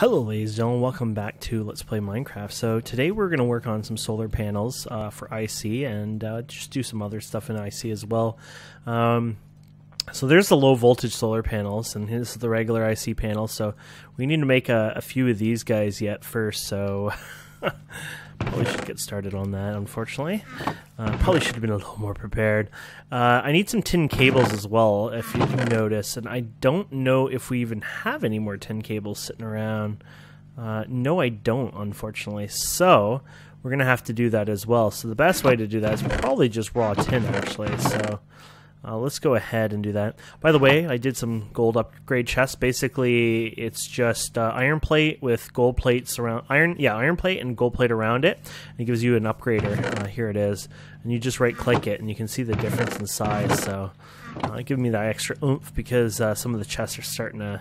Hello ladies and gentlemen, welcome back to Let's Play Minecraft. So today we're going to work on some solar panels for IC and just do some other stuff in IC as well. So there's the low voltage solar panels and this is the regular IC panel, so we need to make a few of these guys yet first, so probably should get started on that, unfortunately. Probably should have been a little more prepared. I need some tin cables as well, if you can notice, and I don't know if we even have any more tin cables sitting around. No, I don't, unfortunately. So we're gonna have to do that as well. So the best way to do that is probably just raw tin, actually. So let's go ahead and do that. By the way, I did some gold upgrade chests. Basically, it's just iron plate with gold plates around iron plate and gold plate around it. And it gives you an upgrader. Here it is, and you just right-click it, and you can see the difference in size. So, it gives me that extra oomph because some of the chests are starting to,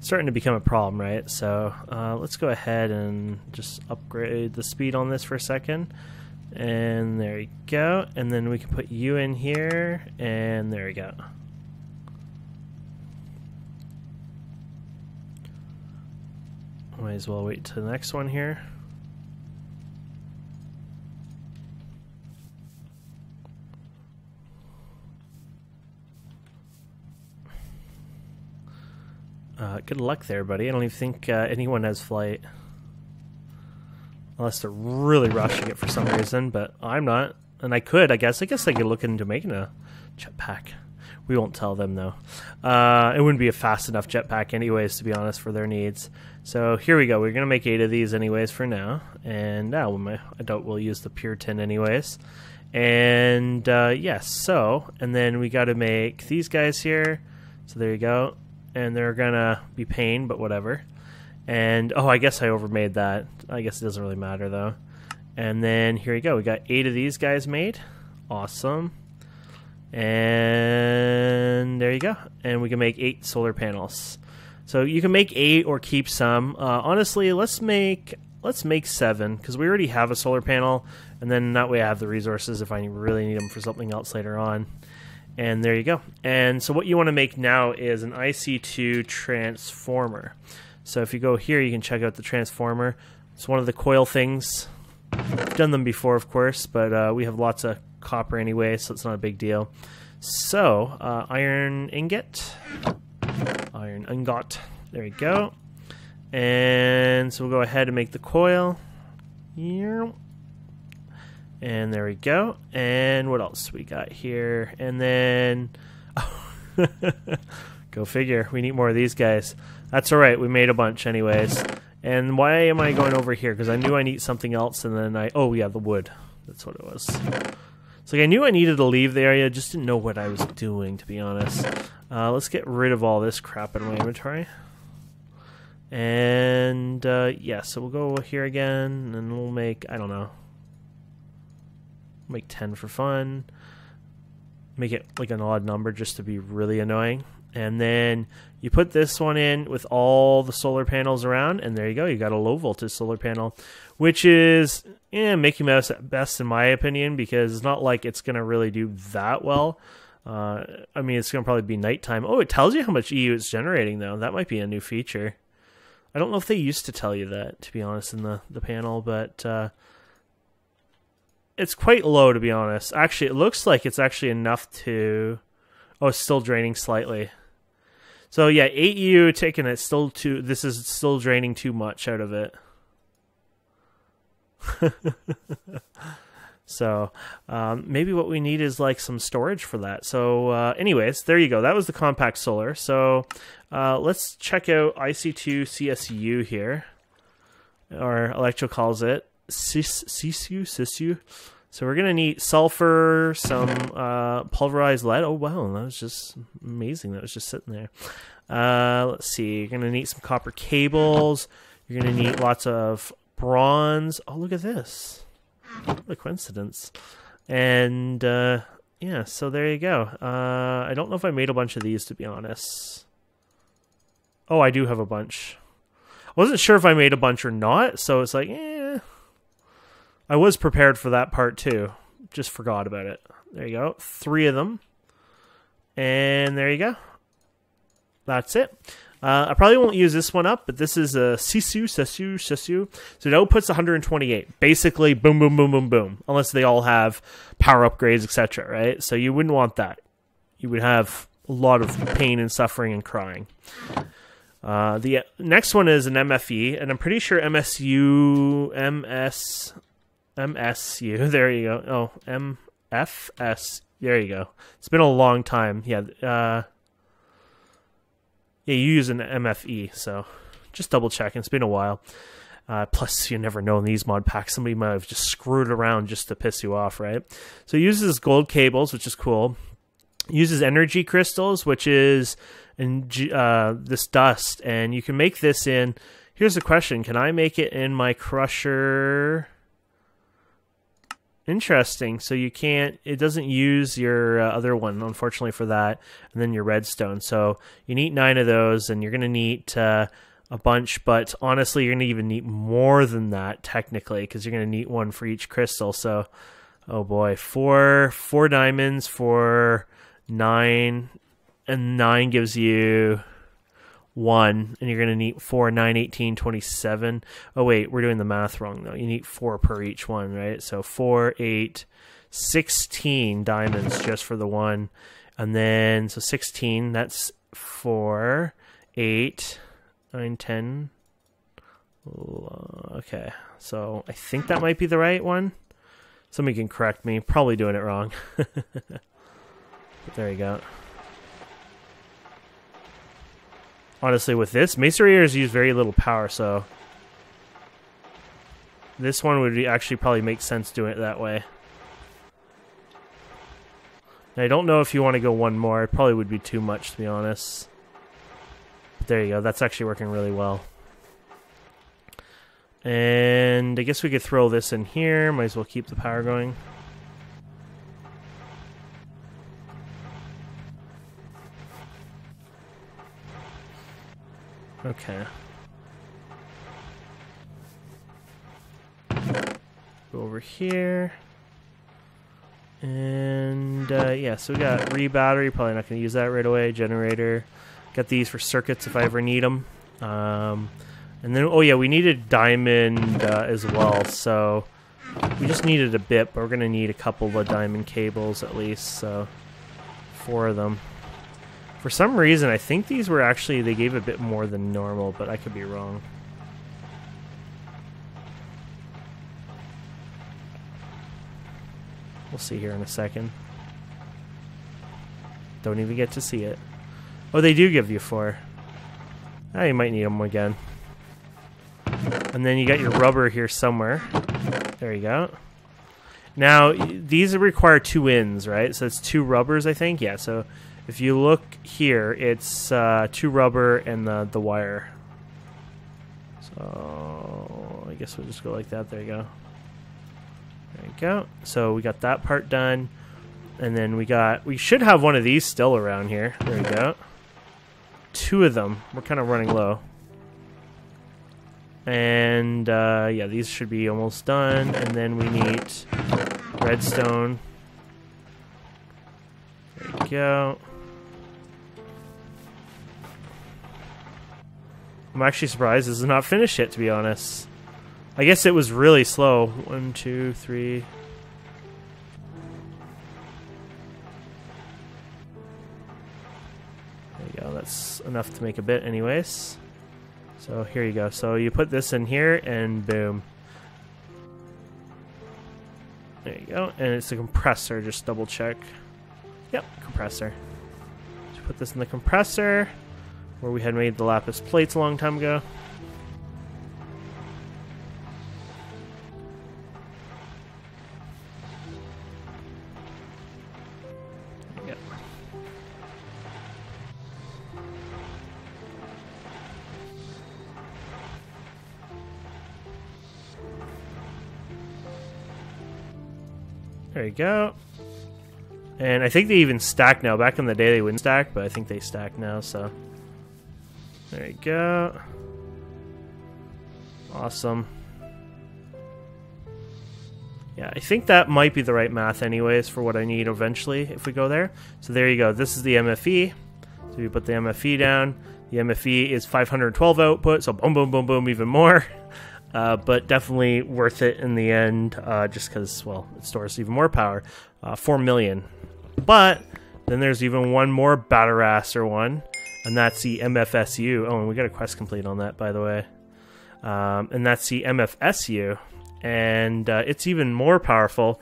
starting to become a problem, right? So, let's go ahead and just upgrade the speed on this for a second. And there you go, and then we can put you in here, and there we go. Might as well wait to the next one here. Good luck there, buddy. I don't even think anyone has flight. Unless they're really rushing it for some reason, but I'm not. And I could, I guess I could look into making a jetpack. We won't tell them, though. It wouldn't be a fast enough jetpack anyways, to be honest, for their needs. So here we go. We're going to make 8 of these anyways for now. And now I doubt we'll use the pure tin anyways. And, yes, so. And then we got to make these guys here. So there you go. And they're going to be pain, but whatever. And, oh, I guess I overmade that. I guess it doesn't really matter, though. And then, here you go. We got 8 of these guys made. Awesome. And there you go. And we can make 8 solar panels. So you can make 8 or keep some. Honestly, let's make 7, because we already have a solar panel. And then that way I have the resources if I really need them for something else later on. And there you go. And so what you want to make now is an IC2 transformer. So if you go here, you can check out the transformer. It's one of the coil things. I've done them before, of course, but we have lots of copper anyway, so it's not a big deal. So, iron ingot, there we go. And so we'll go ahead and make the coil. And there we go. And what else we got here? And then, go figure, we need more of these guys. That's alright, we made a bunch anyways. And why am I going over here? Because I knew I need something else, and then oh yeah, the wood. That's what it was. So like, I knew I needed to leave the area, just didn't know what I was doing, to be honest. Let's get rid of all this crap in my inventory. And, yeah, so we'll go here again, and we'll make, I don't know. Make 10 for fun. Make it like an odd number just to be really annoying. And then you put this one in with all the solar panels around, and there you go. You got a low voltage solar panel, which is Mickey Mouse at best, in my opinion, because it's not like it's going to really do that well. I mean, it's going to probably be nighttime. Oh, it tells you how much EU it's generating, though. That might be a new feature. I don't know if they used to tell you that, to be honest, in the panel, but it's quite low, to be honest. Actually, it looks like it's actually enough to... Oh, it's still draining slightly. So yeah, 8 EU taken, it's still too, this is still draining too much out of it. So maybe what we need is like some storage for that. So anyways, there you go. That was the compact solar. So let's check out IC2 CSU here, or Electro calls it CSU. So we're going to need sulfur, some pulverized lead. Oh, wow, that was just amazing. That was just sitting there. Let's see. You're going to need some copper cables. You're going to need lots of bronze. Oh, look at this. What a coincidence. And, yeah, so there you go. I don't know if I made a bunch of these, to be honest. Oh, I do have a bunch. I wasn't sure if I made a bunch or not, so it's like, eh. I was prepared for that part too. Just forgot about it. There you go. 3 of them. And there you go. That's it. I probably won't use this one up, but this is a CSU. So it outputs 128. Basically, boom, boom, boom, boom, boom. Unless they all have power upgrades, etc. Right? So you wouldn't want that. You would have a lot of pain and suffering and crying. The next one is an MFE, and I'm pretty sure MSU, there you go. Oh, MFS, there you go. It's been a long time. Yeah, yeah, you use an MFE, so just double checking. It's been a while. Plus, you never know in these mod packs. Somebody might have just screwed around just to piss you off, right? So it uses gold cables, which is cool. It uses energy crystals, which is... and this dust, and you can make this in... Here's the question, can I make it in my crusher? Interesting, so you can't... It doesn't use your other one, unfortunately, for that, and then your redstone. So you need 9 of those, and you're going to need a bunch, but honestly, you're going to even need more than that, technically, because you're going to need one for each crystal. So, oh boy, four diamonds for 9... and 9 gives you 1, and you're going to need 4, 9, 18, 27. Oh, wait, we're doing the math wrong, though. You need 4 per each one, right? So 4, 8, 16 diamonds just for the one. And then, so 16, that's 4, 8, 9, 10. Okay, so I think that might be the right one. Somebody can correct me. Probably doing it wrong. There you go. Honestly, with this, masonryers use very little power, so this one would actually probably make sense doing it that way. Now, I don't know if you want to go one more. It probably would be too much, to be honest. But there you go. That's actually working really well. And I guess we could throw this in here. Might as well keep the power going. Okay. Go over here. And, yeah, so we got re-battery. Probably not going to use that right away. Generator. Got these for circuits if I ever need them. And then, oh yeah, we needed diamond as well. So we just needed a bit, but we're going to need a couple of diamond cables at least. So 4 of them. For some reason, I think these were actually, they gave a bit more than normal, but I could be wrong. We'll see here in a second. Don't even get to see it. Oh, they do give you 4. Ah, you might need them again. And then you got your rubber here somewhere. There you go. Now, these require 2 ends, right? So it's 2 rubbers, I think. Yeah, so... if you look here, it's 2 rubber and the wire. So I guess we'll just go like that. There you go. There you go. So we got that part done. And then we got... we should have one of these still around here. There we go. 2 of them. We're kind of running low. And yeah, these should be almost done. And then we need redstone. There you go. I'm actually surprised this is not finished yet, to be honest. I guess it was really slow. 1, 2, 3. There you go. That's enough to make a bit anyways. So here you go. So you put this in here and boom. There you go. And it's a compressor. Just double check. Yep, compressor. Just put this in the compressor. Where we had made the lapis plates a long time ago. Yep. There you go. And I think they even stack now. Back in the day, they wouldn't stack, but I think they stack now, so... there you go. Awesome. Yeah, I think that might be the right math anyways for what I need eventually if we go there. So there you go. This is the MFE. So you put the MFE down. The MFE is 512 output, so boom, boom, boom, boom, even more. But definitely worth it in the end, just because, well, it stores even more power. 4 million. But then there's even one more Batteraster one, and that's the MFSU. Oh, and we got a quest complete on that, by the way. And that's the MFSU, and it's even more powerful.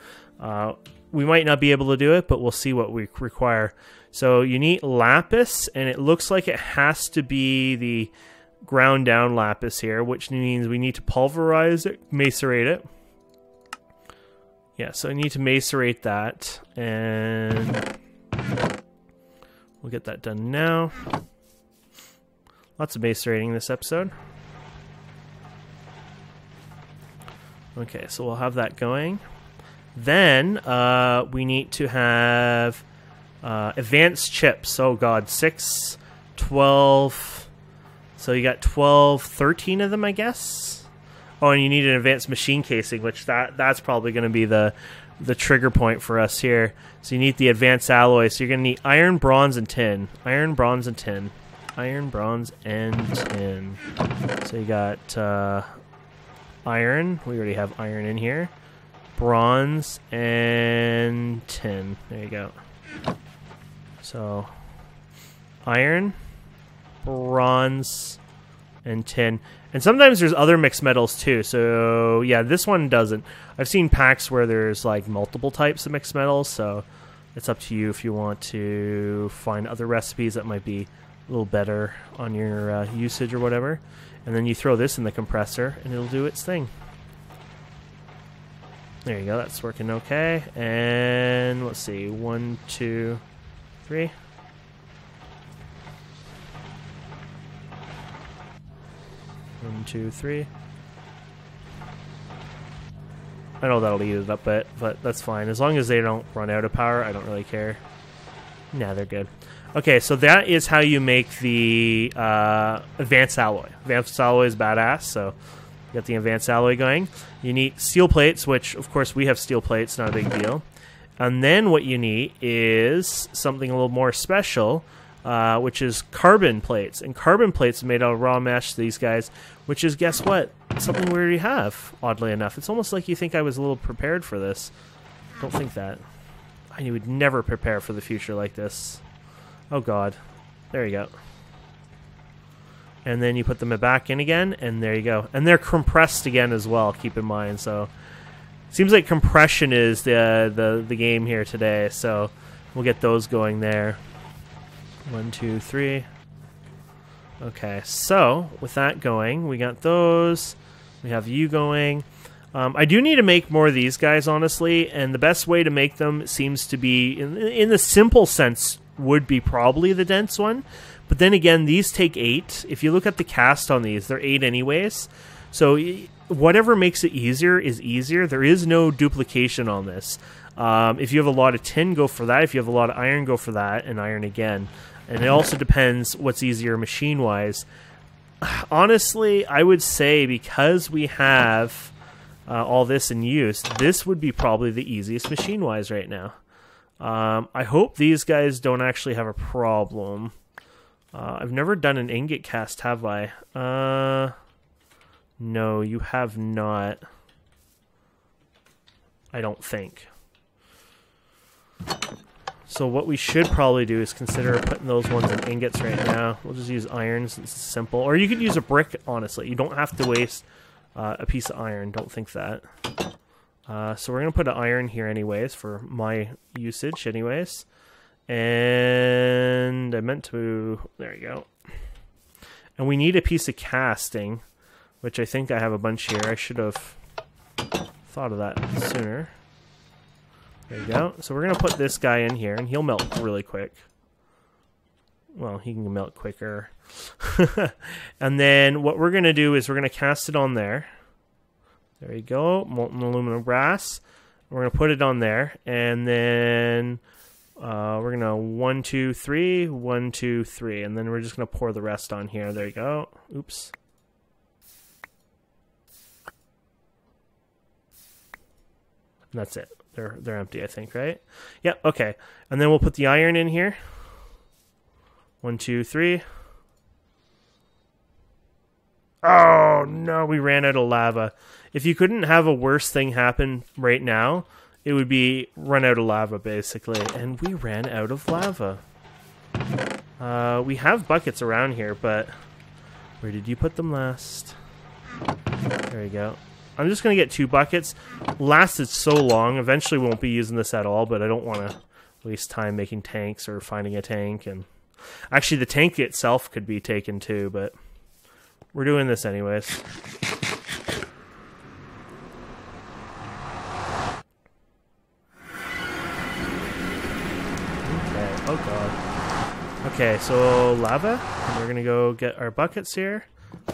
We might not be able to do it, but we'll see what we require. So you need lapis, and it looks like it has to be the ground down lapis here, which means we need to pulverize it, macerate it. Yeah, so I need to macerate that, and we'll get that done now. Lots of macerating this episode. Okay, so we'll have that going. Then we need to have advanced chips. Oh god, 6, 12... So you got 12, 13 of them, I guess. Oh, and you need an advanced machine casing, which that's probably going to be the trigger point for us here. So you need the advanced alloy. So you're going to need iron, bronze, and tin. Iron, bronze, and tin. Iron, bronze, and tin. So you got iron. We already have iron in here. Bronze and tin. There you go. So iron, bronze, and tin. And sometimes there's other mixed metals too, so yeah, this one doesn't. I've seen packs where there's like multiple types of mixed metals, so it's up to you if you want to find other recipes that might be a little better on your usage or whatever. And then you throw this in the compressor and it'll do its thing. There you go, that's working okay. And let's see, 1, 2, 3. One, two, three. I know that'll eat it up, but that's fine. As long as they don't run out of power, I don't really care. Nah, they're good. Okay, so that is how you make the advanced alloy. Advanced alloy is badass, so you got the advanced alloy going. You need steel plates, which, of course, we have steel plates. Not a big deal. And then what you need is something a little more special, which is carbon plates. And carbon plates are made out of raw mesh, these guys, which is, guess what? Something we already have, oddly enough. It's almost like you think I was a little prepared for this. Don't think that. I would never prepare for the future like this. Oh, God. There you go. And then you put them back in again, and there you go. And they're compressed again as well, keep in mind. So, seems like compression is the game here today, so we'll get those going there. 1, 2, 3. Okay, so with that going, we got those. We have you going. I do need to make more of these guys, honestly, and the best way to make them seems to be, in the simple sense, would be probably the dense one. But then again, these take 8. If you look at the cast on these, they're 8 anyways. So whatever makes it easier is easier. There is no duplication on this. If you have a lot of tin, go for that. If you have a lot of iron, go for that, and iron again. And it also depends what's easier machine-wise. Honestly, I would say because we have all this in use, this would be probably the easiest machine-wise right now. I hope these guys don't actually have a problem. I've never done an ingot cast, have I? No, you have not. I don't think. So what we should probably do is consider putting those ones in ingots right now. We'll just use iron since it's simple. Or you could use a brick, honestly. You don't have to waste a piece of iron. Don't think that. So we're going to put an iron here anyways for my usage anyways. And I meant to... There you go. And we need a piece of casting, which I think I have a bunch here. I should have thought of that sooner. There you go. So we're going to put this guy in here, and he'll melt really quick. Well, he can melt quicker. And then what we're going to do is we're going to cast it on there. There you go. Molten aluminum brass. We're going to put it on there. And then we're going to 1, 2, 3, 1, 2, 3. And then we're just going to pour the rest on here. There you go. Oops. And that's it. They're empty, I think, right? Yep, yeah, okay. And then we'll put the iron in here. 1, 2, 3. Oh, no, we ran out of lava. If you couldn't have a worse thing happen right now, it would be run out of lava, basically. And we ran out of lava. We have buckets around here, but where did you put them last? There we go. I'm just going to get 2 buckets. Lasted so long. Eventually won't be using this at all, but I don't want to waste time making tanks or finding a tank. And actually, the tank itself could be taken too, but we're doing this anyways. Okay. Oh, God. Okay, so lava. And we're going to go get our buckets here.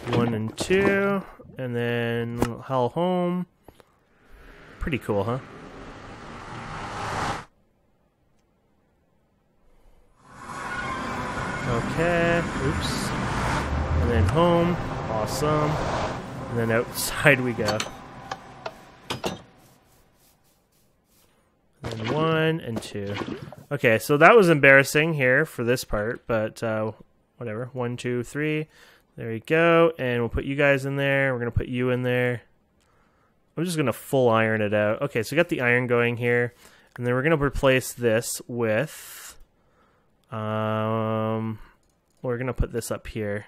1 and 2. And then hell home. Pretty cool, huh? Okay. Oops. And then home. Awesome. And then outside we go. And then 1 and 2. Okay, so that was embarrassing here for this part, but whatever. 1, 2, 3. There we go, and we'll put you guys in there. We're going to put you in there. I'm just going to full iron it out. Okay, so we got the iron going here. And then we're going to replace this with... we're going to put this up here.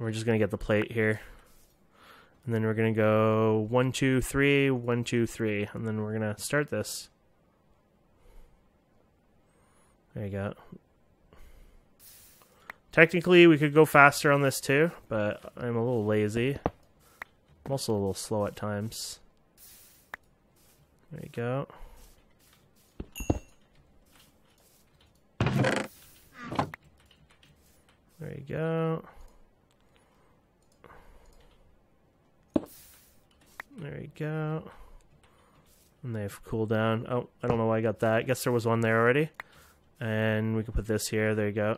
We're just going to get the plate here. And then we're going to go 1, 2, 3, 1, 2, 3. And then we're going to start this. There you go. Technically, we could go faster on this too, but I'm a little lazy. I'm also a little slow at times. There you go. There you go. There you go. And they've cooled down. Oh, I don't know why I got that. I guess there was one there already. And we can put this here. There you go.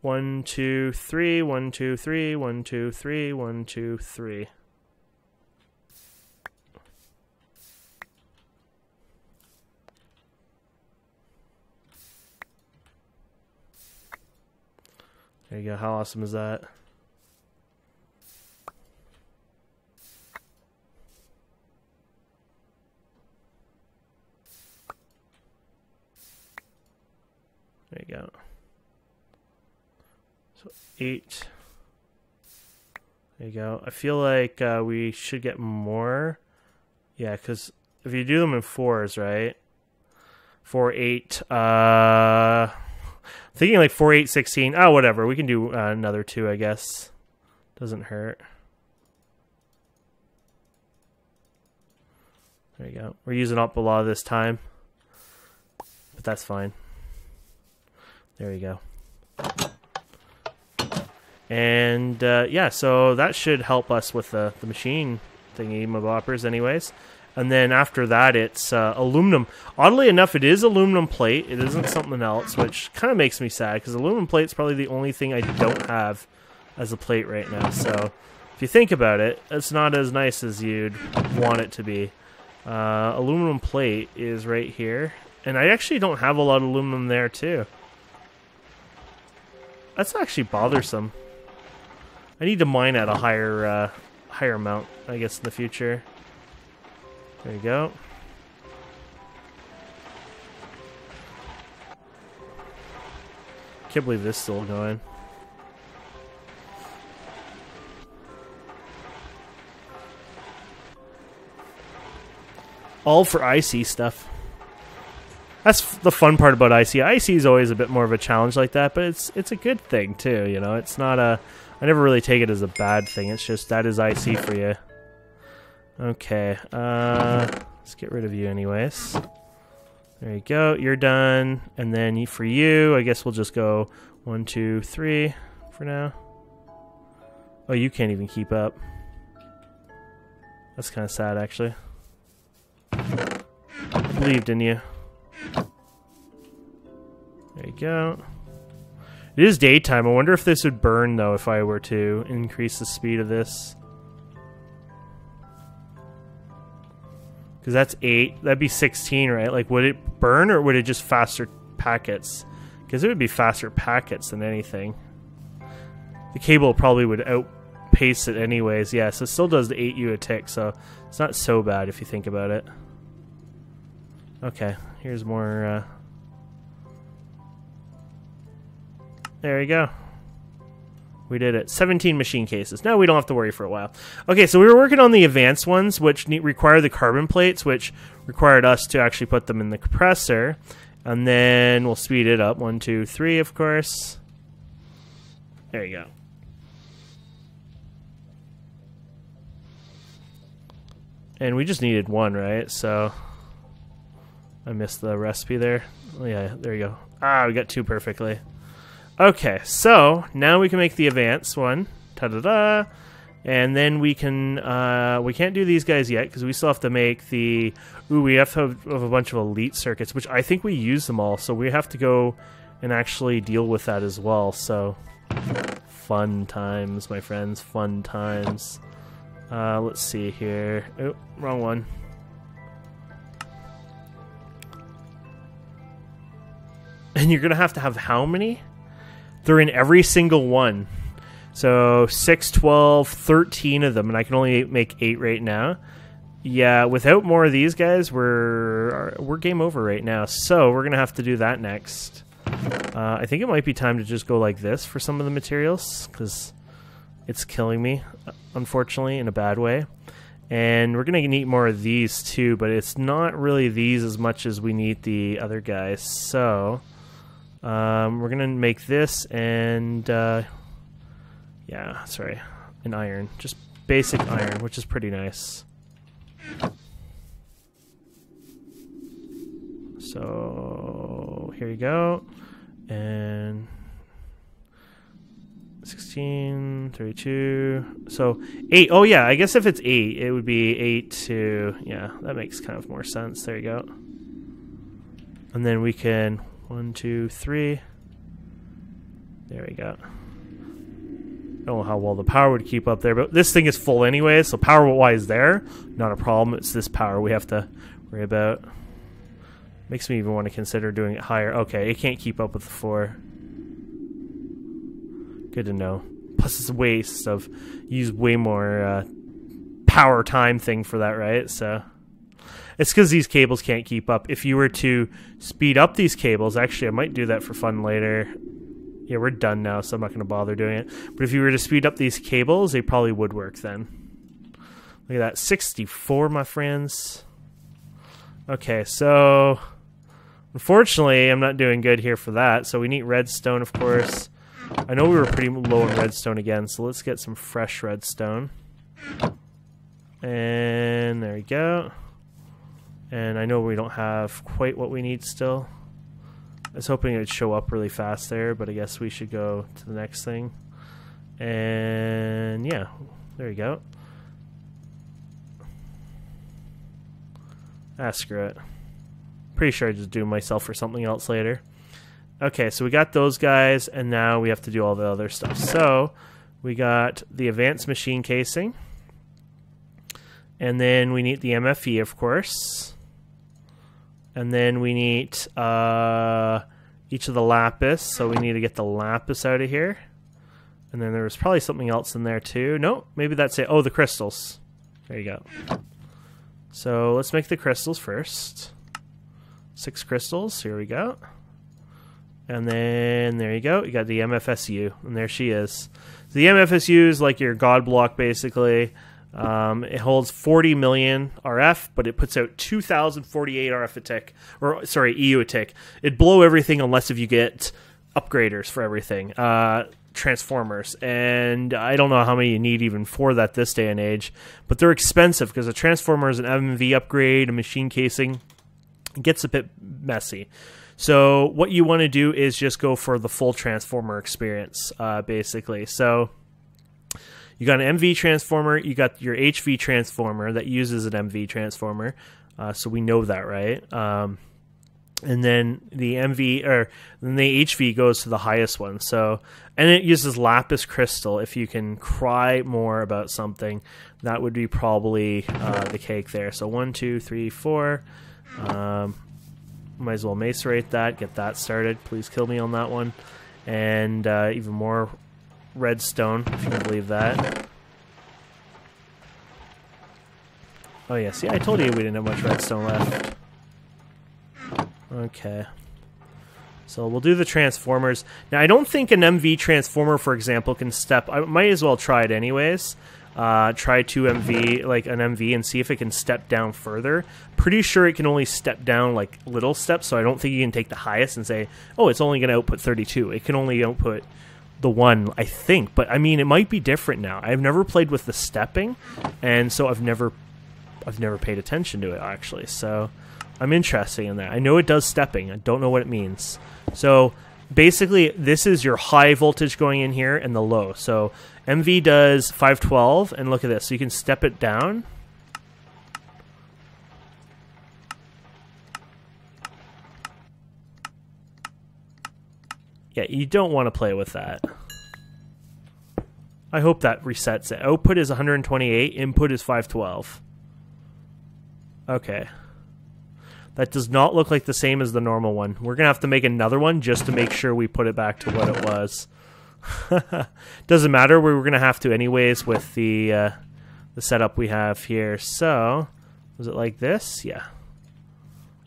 1, 2, 3, 1, 2, 3, 1, 2, 3, 1, 2, 3. There you go. How awesome is that? There you go. So 8. There you go. I feel like we should get more. Yeah, because if you do them in 4s, right? 4, 8. Thinking like 4, 8, 16. Oh, whatever. We can do another 2, I guess. Doesn't hurt. There you go. We're using up a lot this time, but that's fine. There you go. And, yeah, so that should help us with the machine thingy, moboppers, anyways. And then after that, it's aluminum. Oddly enough, it is aluminum plate. It isn't something else, which kind of makes me sad, because aluminum plate's probably the only thing I don't have as a plate right now. So if you think about it, it's not as nice as you'd want it to be. Aluminum plate is right here. And I actually don't have a lot of aluminum there, too. That's actually bothersome. I need to mine at a higher higher amount, I guess, in the future. There you go. Can't believe this is still going. All for IC stuff. That's the fun part about IC. IC is always a bit more of a challenge like that, but it's a good thing too, you know. It's not a... I never really take it as a bad thing. It's just that is IC for you. Okay, let's get rid of you anyways. There you go. You're done. And then for you, I guess we'll just go 1, 2, 3 for now. Oh, you can't even keep up. That's kind of sad, actually. I believed in you. There you go. It is daytime. I wonder if this would burn, though, if I were to increase the speed of this. Because that's 8. That'd be 16, right? Like, would it burn, or would it just faster packets? Because it would be faster packets than anything. the cable probably would outpace it anyways. Yeah, so it still does the 8U a tick, so it's not so bad if you think about it. Okay, here's more. There we go. We did it. 17 machine cases. Now we don't have to worry for a while. Okay, so we were working on the advanced ones, which require the carbon plates, which required us to actually put them in the compressor. And then we'll speed it up. 1, 2, 3, of course. There you go. And we just needed one, right? So I missed the recipe there. Oh, yeah, there you go. Ah, we got two perfectly. Okay, so now we can make the advanced one. Ta-da-da! And then we can, we can't do these guys yet because we still have to make the, ooh, we have to have a bunch of elite circuits, which I think we use them all, so we have to go and actually deal with that as well, so fun times, my friends, fun times. Let's see here. Oh, wrong one. And you're gonna have to have how many? They're in every single one. So 6, 12, 13 of them, and I can only make 8 right now. Yeah, without more of these guys, we're game over right now. So we're going to have to do that next. I think it might be time to just go like this for some of the materials, because it's killing me, unfortunately, in a bad way. And we're going to need more of these too, but it's not really these as much as we need the other guys. So we're going to make this and... yeah, sorry, an iron. Just basic iron, which is pretty nice. So, here you go. And 16, 32, so 8. Oh yeah, I guess if it's 8, it would be 8 to, yeah, that makes kind of more sense. There you go. And then we can, 1, 2, 3. There we go. I don't know how well the power would keep up there, but this thing is full anyway, so power-wise there, not a problem. It's this power we have to worry about. Makes me even want to consider doing it higher. Okay, it can't keep up with the 4. Good to know. Plus it's a waste of... use way more power time thing for that, right? So it's because these cables can't keep up. If you were to speed up these cables... Actually, I might do that for fun later. Yeah, we're done now, so I'm not going to bother doing it. But if you were to speed up these cables, they probably would work then. Look at that, 64, my friends. Okay, so... unfortunately, I'm not doing good here for that, so we need redstone, of course. I know we were pretty low on redstone again, so let's get some fresh redstone. And there we go. And I know we don't have quite what we need still. I was hoping it would show up really fast there, but I guess we should go to the next thing. And yeah, there you go. Ah, screw it. Pretty sure I just do myself for something else later. Okay, so we got those guys, and now we have to do all the other stuff. So we got the advanced machine casing. And then we need the MFE, of course. And then we need each of the lapis, so we need to get the lapis out of here. And then there was probably something else in there too. No, maybe that's it. Oh, the crystals. There you go. So let's make the crystals first. 6 crystals, here we go. And then there you go, you got the MFSU, and there she is. So the MFSU is like your god block basically. It holds 40 million RF, but it puts out 2,048 RF a tick, or sorry, EU a tick. It'd blow everything unless if you get upgraders for everything, transformers. And I don't know how many you need even for that this day and age, but they're expensive because a transformer is an MV upgrade, a machine casing. It gets a bit messy. So what you want to do is just go for the full transformer experience, basically. So... you got an MV transformer, you got your HV transformer that uses an MV transformer, so we know that, right? And then the MV, or then the HV goes to the highest one. So, and it uses lapis crystal. If you can cry more about something, that would be probably the cake there. So 1, 2, 3, 4. Might as well macerate that, get that started. Please kill me on that one. And even more redstone, if you can believe that. Oh yeah, see, I told you we didn't have much redstone left. Okay. So we'll do the transformers. Now, I don't think an MV transformer, for example, can step... I might as well try it anyways. Try an MV and see if it can step down further. Pretty sure it can only step down, like, little steps, so I don't think you can take the highest and say, oh, it's only going to output 32. It can only output the one, I think. But, I mean, it might be different now. I've never played with the stepping, and so I've never paid attention to it, actually. So I'm interested in that. I know it does stepping. I don't know what it means. So basically, this is your high voltage going in here and the low. So MV does 512, and look at this. So you can step it down. Yeah, you don't want to play with that. I hope that resets it. Output is 128. Input is 512. Okay. That does not look like the same as the normal one. We're going to have to make another one just to make sure we put it back to what it was. Doesn't matter. We were going to have to anyways with the setup we have here. So, was it like this? Yeah.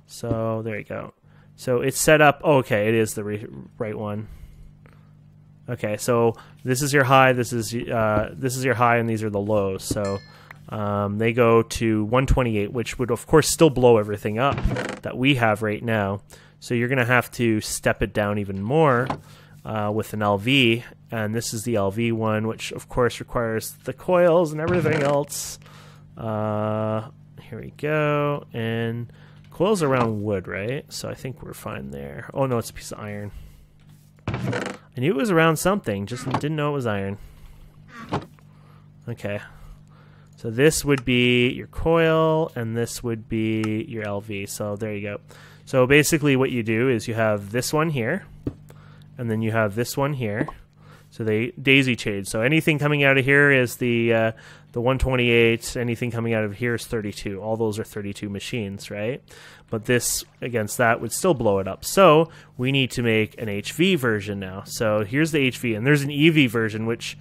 So, there you go. So, it's set up. Oh, okay, it is the right one. Okay, so this is your high. This is your high, and these are the lows. So... they go to 128, which would, of course, still blow everything up that we have right now. So you're going to have to step it down even more with an LV. And this is the LV one, which, of course, requires the coils and everything else. Here we go. And coils around wood, right? So I think we're fine there. Oh, no, it's a piece of iron. I knew it was around something, just didn't know it was iron. Okay. So this would be your coil, and this would be your LV. So there you go. So basically what you do is you have this one here, and then you have this one here. So they daisy chain. So anything coming out of here is the 128. Anything coming out of here is 32. All those are 32 machines, right? But this against that would still blow it up. So we need to make an HV version now. So here's the HV, and there's an EV version, which...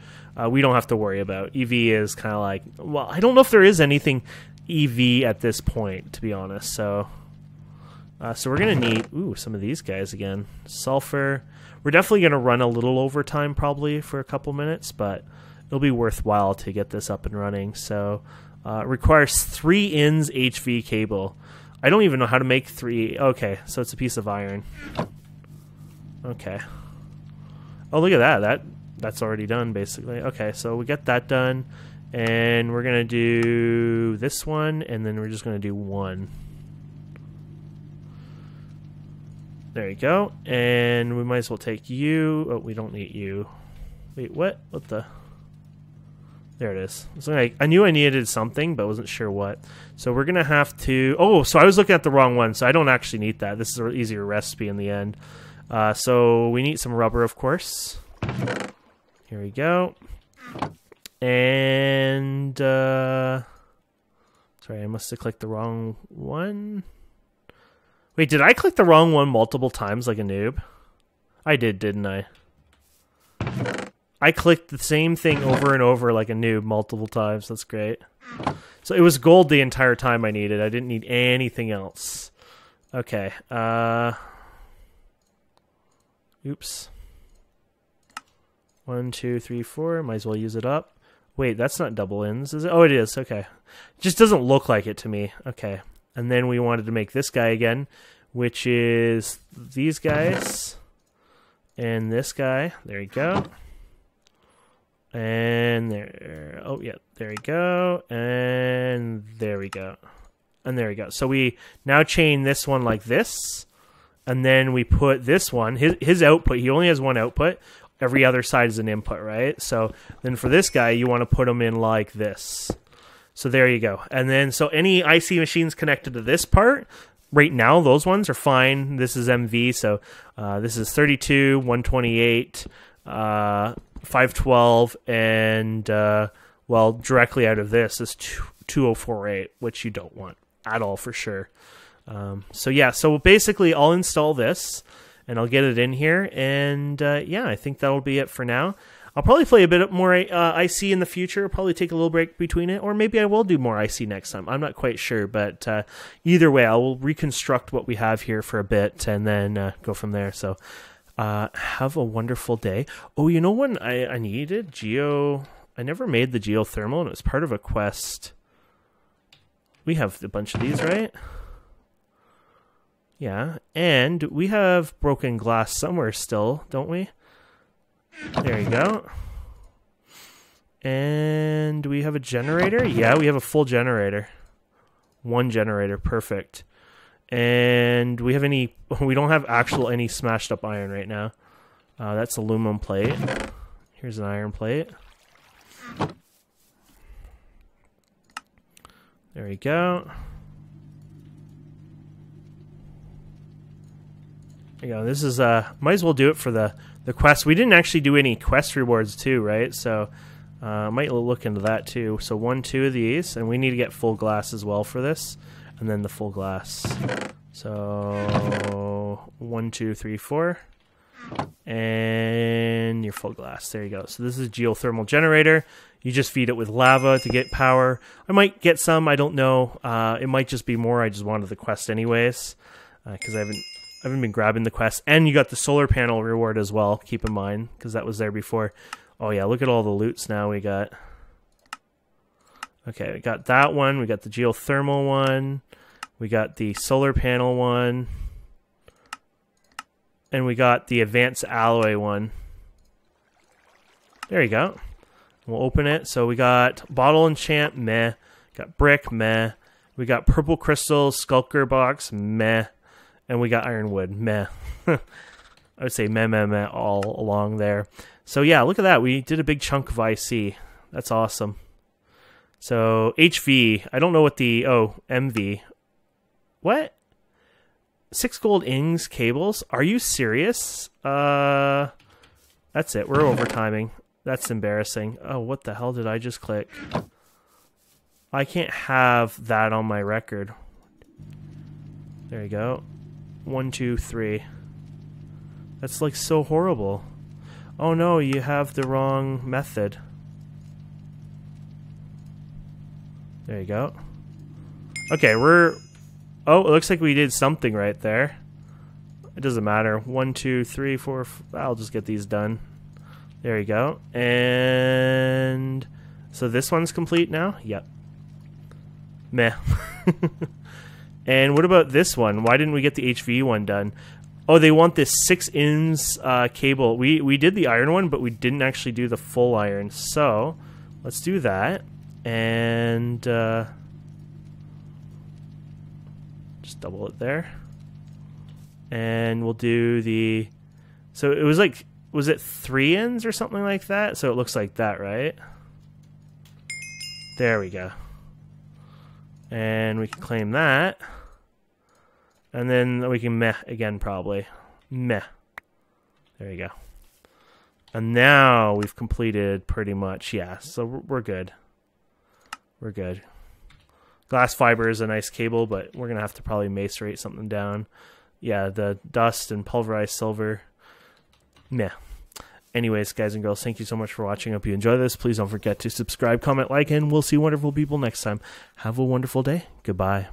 we don't have to worry about. EV is kind of like, well, I don't know if there is anything EV at this point, to be honest. So, so we're going to need, ooh, some of these guys again. Sulfur. We're definitely going to run a little overtime probably for a couple minutes, but it'll be worthwhile to get this up and running. So, it requires 3 ends HV cable. I don't even know how to make 3. Okay, so it's a piece of iron. Okay. Oh, look at that. That's already done, basically. Okay, so we get that done, and we're going to do this one, and then we're just going to do one. There you go, and we might as well take you. Oh, we don't need you. Wait, what? What the? There it is. So I knew I needed something, but wasn't sure what. So we're going to have to... Oh, so I was looking at the wrong one, so I don't actually need that. This is an easier recipe in the end. So we need some rubber, of course. Here we go, and sorry, I must have clicked the wrong one. Wait, did I click the wrong one multiple times like a noob? I did, didn't I? I clicked the same thing over and over like a noob multiple times. That's great. So it was gold the entire time I needed. I didn't need anything else. Okay. Oops. 1, 2, 3, 4. Might as well use it up. Wait, that's not double ends, is it? Oh, it is. Okay. Just doesn't look like it to me. Okay. And then we wanted to make this guy again, which is these guys and this guy. There you go. And there. Oh, yeah. There we go. And there we go. And there we go. So we now chain this one like this. And then we put this one, his output, he only has one output. Every other side is an input, right? So then for this guy, you want to put him in like this. So there you go. And then so any IC machines connected to this part, right now those ones are fine. This is MV, so this is 32, 128, 512, and, well, directly out of this is 2048, which you don't want at all for sure. So yeah, so basically I'll install this. And I'll get it in here, and yeah, I think that'll be it for now. I'll probably play a bit more IC in the future, probably take a little break between it, or maybe I will do more IC next time. I'm not quite sure, but either way, I will reconstruct what we have here for a bit and then go from there. So have a wonderful day. Oh, you know when I needed geo... I never made the geothermal, and it was part of a quest. We have a bunch of these, right? Yeah, and we have broken glass somewhere still, don't we? There you go. And do we have a generator? Yeah, we have a full generator. One generator, perfect. And we have any... We don't have actual any smashed up iron right now. That's aluminum plate. Here's an iron plate. There we go. There you go. This is might as well do it for the quest. We didn't actually do any quest rewards too, right? So might look into that too. So 1, 2 of these, and we need to get full glass as well for this, and then the full glass. So 1, 2, 3, 4. And your full glass. There you go. So this is a geothermal generator. You just feed it with lava to get power. I might get some. I don't know. It might just be more. I just wanted the quest anyways because I haven't been grabbing the quest. And you got the solar panel reward as well. Keep in mind because that was there before. Oh yeah, look at all the loots now we got. Okay, we got that one. We got the geothermal one. We got the solar panel one. And we got the advanced alloy one. There you go. We'll open it. So we got bottle enchant, meh. Got brick, meh. We got purple crystal, skulker box, meh. And we got ironwood, meh. I would say meh, meh, meh all along there. So yeah, look at that. We did a big chunk of IC. That's awesome. So HV. I don't know what the... Oh, MV. What? 6 gold ings cables? Are you serious? That's it. We're over timing. That's embarrassing. Oh, what the hell did I just click? I can't have that on my record. There you go. 1, 2, 3. That's like so horrible. Oh no, you have the wrong method. There you go. Okay, we're... Oh, it looks like we did something right there. It doesn't matter. 1, 2, 3, 4. I'll just get these done. There you go. And so this one's complete now? Yep. Meh. And what about this one? Why didn't we get the HV one done? Oh, they want this 6 ins cable. We did the iron one, but we didn't actually do the full iron. So let's do that. And... just double it there, and we'll do the... So it was like, was it 3 ins or something like that? So it looks like that, right? There we go. And we can claim that, and then we can meh again, probably meh. There you go. And now we've completed pretty much. Yeah, so we're good. We're good. Glass fiber is a nice cable, but we're going to have to probably mace rate something down. Yeah, the dust and pulverized silver. Meh. Anyways, guys and girls, thank you so much for watching. Hope you enjoy this. Please don't forget to subscribe, comment, like, and we'll see wonderful people next time. Have a wonderful day. Goodbye.